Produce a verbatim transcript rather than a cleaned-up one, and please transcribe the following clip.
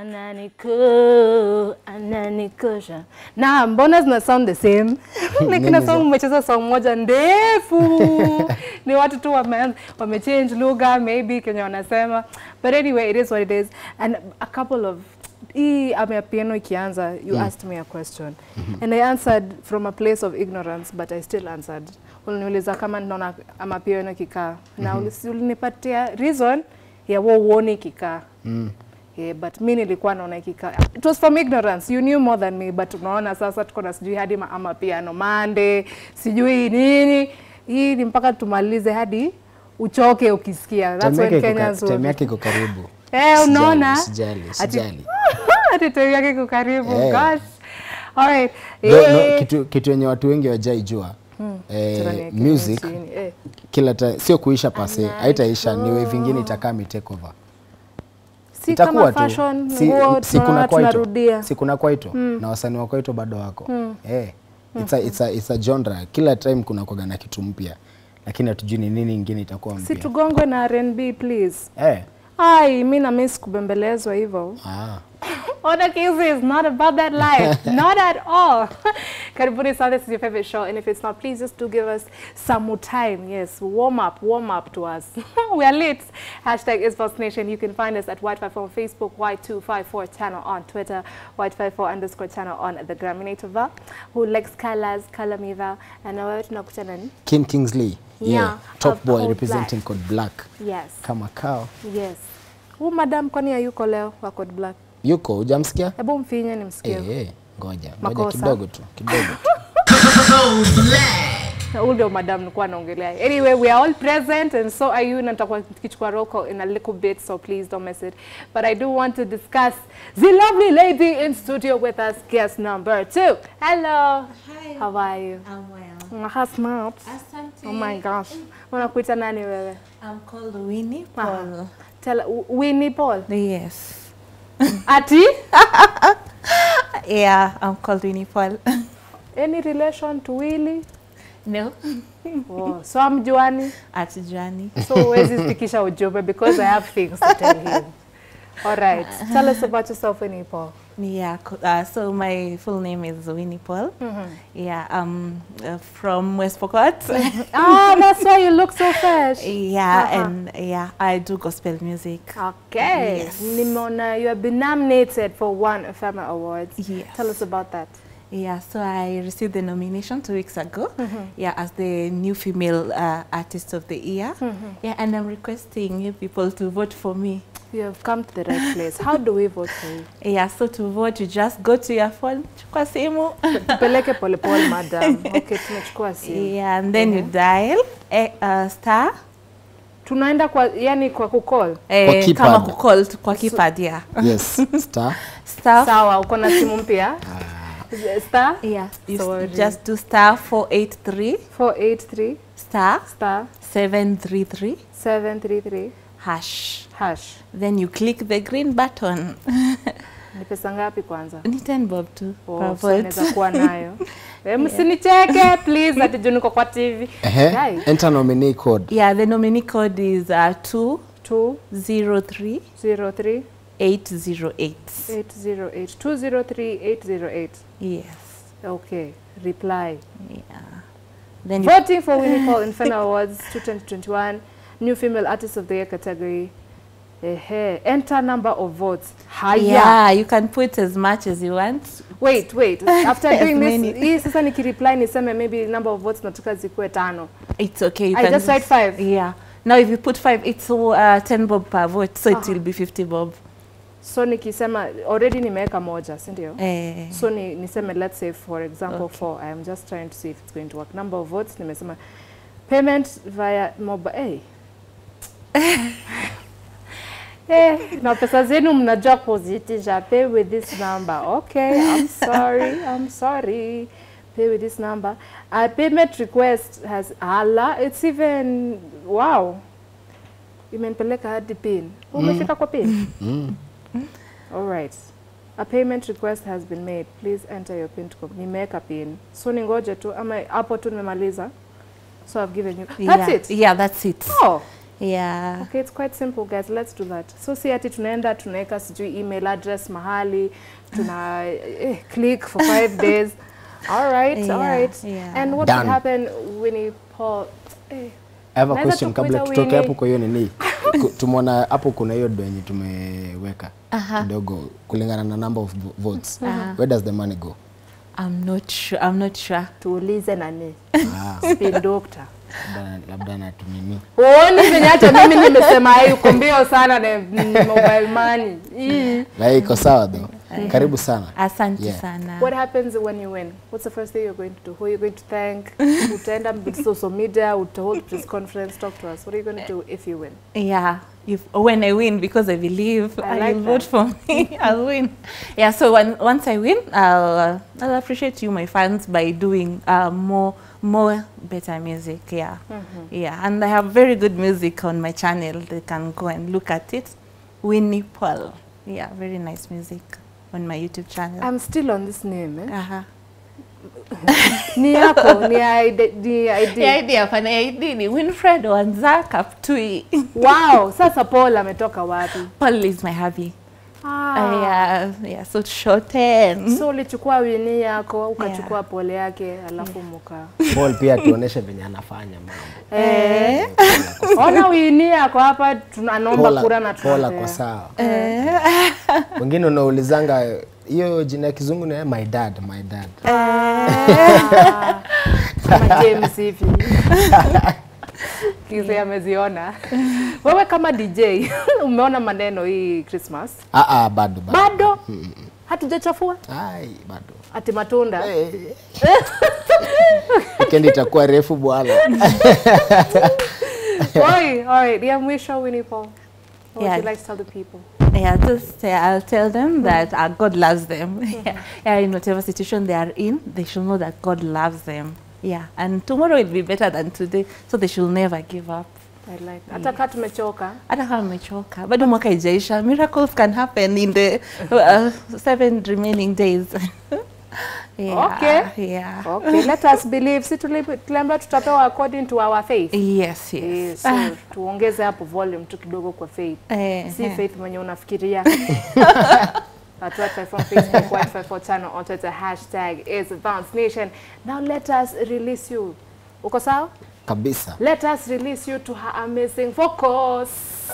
Ananiko, ananiko sha. Nah, mbona zina sound the same. Nikina song umecheza song moja ndefu. Ni watu tu wamechange lugha, maybe Kenya wanasema. But anyway, it is what it is. And a couple of I am a piano ikianza, you yeah. asked me a question. Mm-hmm. And I answered from a place of ignorance, but I still answered. Uliniuliza kama naona ama piano kika. Na ulinipatia reason ya woni kika. Yeah, but mimi nilikuwa naona kika. It was from ignorance. You knew more than me, but unaona sasa tuko na sijui hadi ama piano mande, sijui nini. Hii ni mpaka tumalize hadi uchoke ukisikia. That's when Kenyans were. Temeke iko karibu. Eh, unaona? Sijali, sijali. Ati temeke iko karibu. Gosh. All right. No, kitu kitu yenye watu wengi wajaijua. Eh, music kila sio kuisha pase, haitaisha, niwe vingine itakaa take over. Si kama fashion, si kuna kwaito, si kuna kwaito na wasanii wa kwaito bado wako. Eh, it's a it's a it's a genre. Kila time kuna kuaga na kitu mpya, lakini hatujui nini nyingine itakuwa mpya. Si tugongwe na R and B please. Eh. Ai, mimi na miss kubembelezwa hivyo. Ah. Oda Kizi is not about that life. Not at all. Karibuni sana, this is your favorite show. And if it's not, please just do give us some more time. Yes, warm up, warm up to us. We are lit. Hashtag is Bouncenation. You can find us at Y two five four on Facebook, Y two five four Channel on Twitter, Y two five four underscore Channel on the Graminator. Who likes colors, color miva. And now we're going Kim Kingsley. Yeah. yeah. Top boy representing Code Black. Yes. Kamakao. Yes. Who, madam, kwani hayuko leo wa Code Black? Yuko, hujamsikia? Hebu mfinye nimsikie. Eh, hey, ngoja. Ngoja kidogo tu, kidogo tu. Na ule madam nilikuwa naongelea. Anyway, we are all present and so are you. Na tutakuwa tukichukua roll call in a little bit, so please don't miss it. But I do want to discuss the lovely lady in studio with us, guest number two. Hello. Hi. How are you? I'm well. My heart's mouth. Oh my gosh. Unakuita nani wewe? I'm called Winnie Paul. Uh, tell Winnie Paul. Yes. Ati? Yeah, I'm called Winnie Paul. Any relation to Willie? No. Oh, so I'm Joanny? At Joanny. So where's this Tikisha Ujobe? Because I have things to tell him. All right. Tell us about yourself, Winnie Paul. Yeah, uh, so my full name is Winnie Paul. Mm-hmm. Yeah, I'm uh, from West Pokot. Ah, that's why you look so fresh. Yeah, uh-huh. and yeah, I do gospel music. Okay. Yes. Nimona, you have been nominated for one Fema Awards. Yes. Tell us about that. Yeah, so I received the nomination two weeks ago. Mm-hmm. Yeah, as the new female uh, artist of the year. Mm-hmm. Yeah, and I'm requesting you people to vote for me. You have come to the right place. How do we vote for you? Yeah, so to vote, you just go to your phone. Chukua simu. Peleke pole pole, madam. Okay, tunachukua simu. Yeah, and then you dial a, uh, star. Tunaenda kwa, yani kwa kukol. Eh, kwa kama kukol, kwa keypad, yeah. Yes, star. Star. Sawa, ukona simu mpya. Star? Yeah. You just do star four eight three. four eight three. Star. Star. seven three three. seven three three. Hash. Hash. Then you click the green button. Ni pesa ngapi kwanza? Ni ten bob tu. Oh, unaweza kuwa nayo. Msinicheke please at juniko kwa T V. Enter nominee code. Yeah, the nominee code is uh, two two zero three zero three eight zero eight. eight zero eight. two zero three eight zero eight. Yes. Okay. Reply. Yeah. Then voting for Winnie Paul in Fema Awards twenty twenty-one. New female artist of the year category. Eh, hey. Enter number of votes. Higher. Yeah, you can put as much as you want. Wait, wait. After doing this, sasa nikireply niseme maybe number of votes nataka zikuwe tano. It's okay. You I can just write five. Yeah. Now if you put five, it's uh, ten bob per vote, so uh-huh. it will be fifty bob. So nikisema already nimeweka moja, si ndio? Eh. So ni niseme let's say for example okay. four. I am just trying to see if it's going to work. Number of votes nimesema payment via mobile. Hey. Eh, na pesa zenu mnajua kuzitisha. Pay with this number. Okay, I'm sorry, I'm sorry. Pay with this number. Our payment request has Allah. It's even, wow. Imenipeleka hadi pin. Umefika kwa pin? All right. A payment request has been made. Please enter your pin code. Nimeweka pin. So ningoje tu ama hapo tu nimemaliza. So I've given you. That's yeah. it. Yeah, that's it. Oh. Yeah. Okay, it's quite simple, guys. Let's do that. So si ati tunaenda tunaweka sijui email address mahali, tuna eh, click for five days. All right, yeah, all right. Yeah. And what Done. would happen, Winnie Paul? Eh. Ever question kabla tutoke hapo kwa hiyo nini? Tumeona hapo kuna hiyo do yenye tumeweka kidogo kulingana na number of votes. Aha. Where does the money go? I'm not sure. I'm not sure. Tuulize nani? Ah. Spin doctor. Labda na tumimi. Uone zenyacho mimi nimesema hayo kumbio sana na mobile money. Hii. Na iko sawa though. Karibu sana. Asante yeah. sana. What happens when you win? What's the first thing you're going to do? Who are you going to thank? Utaenda big social media, utahold press conference, talk to us. What are you going to do if you win? Yeah. If, when I win, because I believe I like you'll vote for me, I'll win. Yeah, so when, once I win, I'll, I'll appreciate you, my fans, by doing uh, more, more better music, yeah. Mm-hmm. Yeah, and I have very good music on my channel. They can go and look at it. Winnie Paul. Yeah, very nice music on my YouTube channel. I'm still on this name, eh? Uh-huh. Ni yako, ni I D. Ni I D hapana, I D ni Winfred Wanzaka Ptui. Wow, sasa Paul ametoka wapi? Paul is my hubby. Ah. Uh, yeah, yeah, so shorten. So ulichukua Winnie yako, ukachukua yeah. Paul yake, alafu muka. Paul pia tuoneshe venye anafanya mambo. Eh. Ona Winnie yako hapa tunaomba kura na tupe. Paul kwa sawa. Eh. Wengine unaulizanga hiyo jina kizungu ni my dad, my dad. Ah. Kama James hivi. Kizi ameziona. Wewe kama D J, umeona maneno hii Christmas? Ah ah, bado bado. Bado? Hatujachafua? Ai, bado. Ati matunda. Weekend itakuwa refu bwana. Oi, oi, dia mwisho Winnie Paul. What yeah. would you like to tell the people? Yeah, just uh, I'll tell them that uh, God loves them. Yeah. Yeah, in whatever situation they are in, they should know that God loves them. Yeah, and tomorrow will be better than today, so they should never give up. I like that. Hata kama tumechoka. Hata kama tumechoka. Bado mwaka haijaisha. Miracles can happen in the uh, seven remaining days. Yeah, okay. Yeah. Okay. Let us believe. Si tuliamba tutapewa according to our faith. Yes, yes. So tuongeze hapo volume tu kidogo kwa faith. Eh, si eh. faith mwenye unafikiria. Twitter from Facebook, Y two five four Channel on Twitter, hashtag is Bouncenation. Now let us release you. Uko sawa? Kabisa. Let us release you to her amazing vocals.